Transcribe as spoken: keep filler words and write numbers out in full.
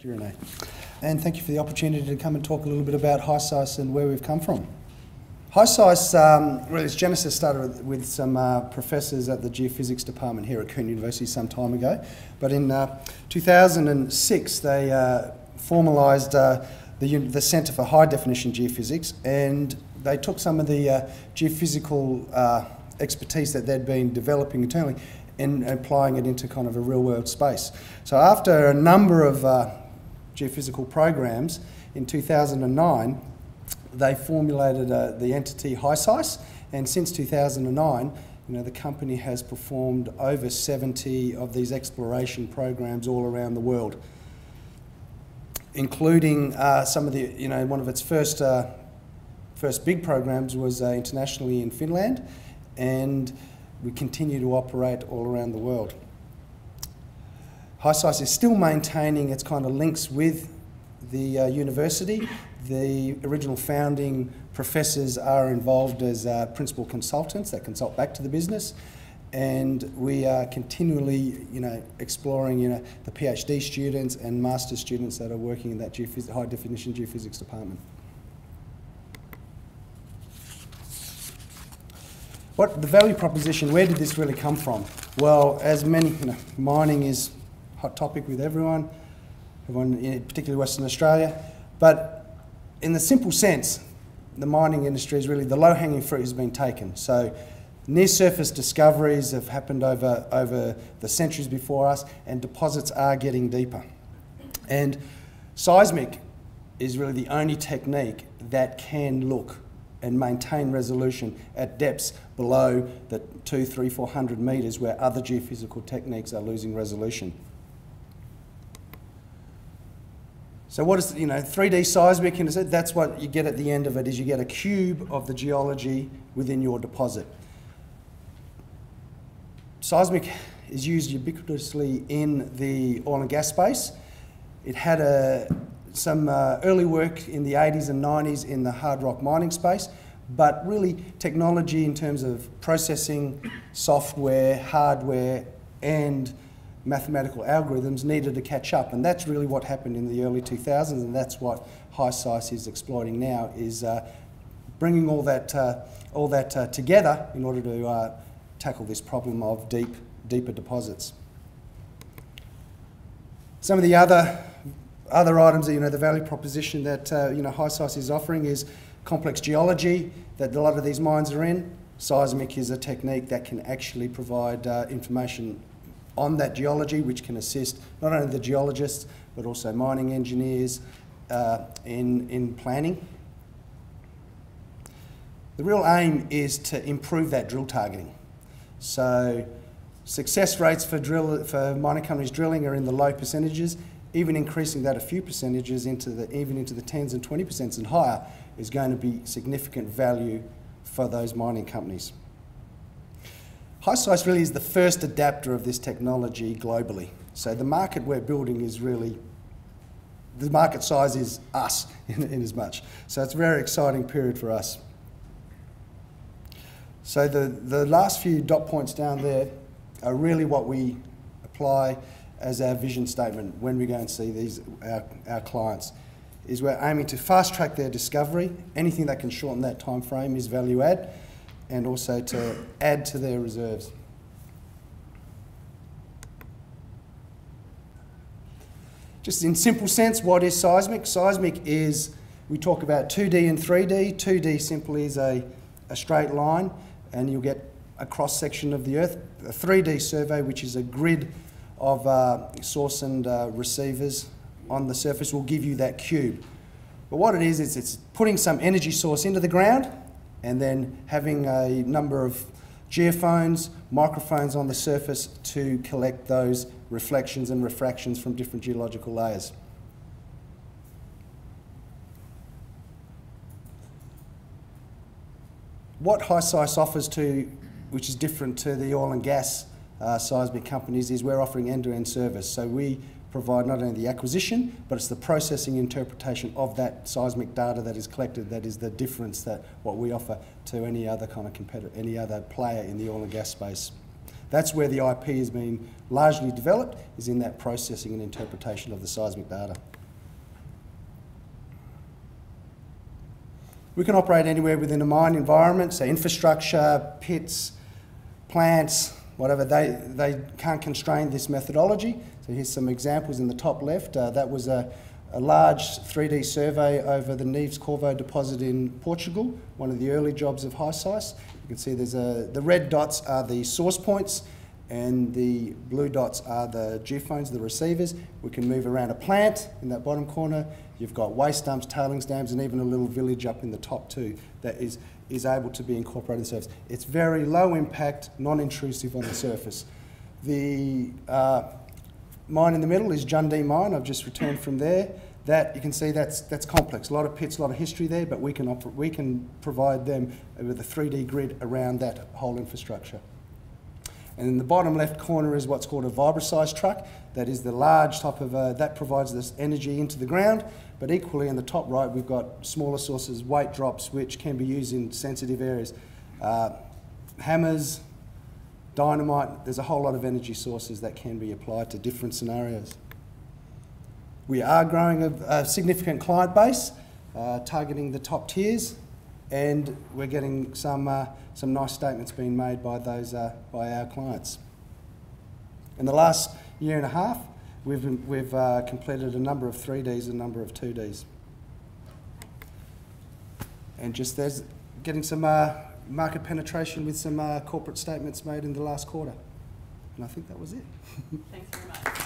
Thank you, Renee. And thank you for the opportunity to come and talk a little bit about HiSeis and where we've come from. HiSeis, um, well, its genesis started with some uh, professors at the geophysics department here at Curtin University some time ago. But in uh, two thousand six, they uh, formalised uh, the, the Centre for High Definition Geophysics, and they took some of the uh, geophysical uh, expertise that they'd been developing internally and applying it into kind of a real-world space. So after a number of uh, geophysical programs, in two thousand nine, they formulated uh, the entity HiSeis, and since two thousand nine, you know, the company has performed over seventy of these exploration programs all around the world, including uh, some of the, you know, one of its first, uh, first big programs was uh, internationally in Finland, and we continue to operate all around the world. HiSeis is still maintaining its kind of links with the uh, university. The original founding professors are involved as uh, principal consultants that consult back to the business, and we are continually, you know, exploring, you know, the PhD students and master students that are working in that geophys high definition geophysics department. What the value proposition? Where did this really come from? Well, as many, you know, mining is a hot topic with everyone, everyone, particularly Western Australia. But in the simple sense, the mining industry is really the low-hanging fruit has been taken. So near-surface discoveries have happened over over the centuries before us, and deposits are getting deeper. And seismic is really the only technique that can look and maintain resolution at depths below the two, three, four hundred metres where other geophysical techniques are losing resolution. So what is, you know, three D seismic, and that's what you get at the end of it, is you get a cube of the geology within your deposit. Seismic is used ubiquitously in the oil and gas space. It had a some uh, early work in the eighties and nineties in the hard rock mining space, but really technology in terms of processing, software, hardware and mathematical algorithms needed to catch up, and that's really what happened in the early two thousands, and that's what HiSeis is exploiting now, is uh, bringing all that, uh, all that uh, together in order to uh, tackle this problem of deep, deeper deposits. Some of the other Other items that, you know, the value proposition that uh, you know, HiSeis is offering is complex geology that a lot of these mines are in. Seismic is a technique that can actually provide uh, information on that geology, which can assist not only the geologists but also mining engineers uh, in, in planning. The real aim is to improve that drill targeting. So success rates for, drill, for mining companies drilling are in the low percentages. Even increasing that a few percentages into the even into the tens and twenty percent and higher is going to be significant value for those mining companies. HiSeis really is the first adapter of this technology globally. So the market we're building is really, the market size is us in, in as much. So it's a very exciting period for us. So the, the last few dot points down there are really what we apply as our vision statement when we go and see these our, our clients, is we're aiming to fast track their discovery. Anything that can shorten that time frame is value add, and also to add to their reserves. Just in simple sense, what is seismic? Seismic is, we talk about two D and three D. two D simply is a, a straight line and you'll get a cross section of the earth. A three D survey, which is a grid of uh, source and uh, receivers on the surface, will give you that cube. But what it is, is it's putting some energy source into the ground and then having a number of geophones, microphones on the surface to collect those reflections and refractions from different geological layers. What HiSeis offers to, which is different to the oil and gas Uh, seismic companies, is we're offering end-to-end service. So we provide not only the acquisition, but it's the processing interpretation of that seismic data that is collected that is the difference that what we offer to any other kind of competitor, any other player in the oil and gas space. That's where the I P has been largely developed, is in that processing and interpretation of the seismic data. We can operate anywhere within a mine environment, so infrastructure, pits, plants, whatever. They, they can't constrain this methodology. So here's some examples in the top left. Uh, that was a, a large three D survey over the Neves Corvo deposit in Portugal, one of the early jobs of HiSeis. You can see there's a, the red dots are the source points and the blue dots are the geophones, the receivers. We can move around a plant in that bottom corner. You've got waste dumps, tailings dams, and even a little village up in the top too that is, is able to be incorporated in the surface. It's very low impact, non-intrusive on the surface. The uh, mine in the middle is Jundee mine. I've just returned from there. That, you can see that's, that's complex. A lot of pits, a lot of history there, but we can, oper we can provide them with a three D grid around that whole infrastructure. And in the bottom left corner is what's called a vibro-sized truck. That is the large type of, uh, that provides this energy into the ground. But equally in the top right, we've got smaller sources, weight drops, which can be used in sensitive areas. Uh, hammers, dynamite, there's a whole lot of energy sources that can be applied to different scenarios. We are growing a, a significant client base, uh, targeting the top tiers, and we're getting some, uh, some nice statements being made by, those, uh, by our clients. In the last year and a half, we've, we've uh, completed a number of three Ds and a number of two Ds. And just there's getting some uh, market penetration with some uh, corporate statements made in the last quarter. And I think that was it. Thanks very much.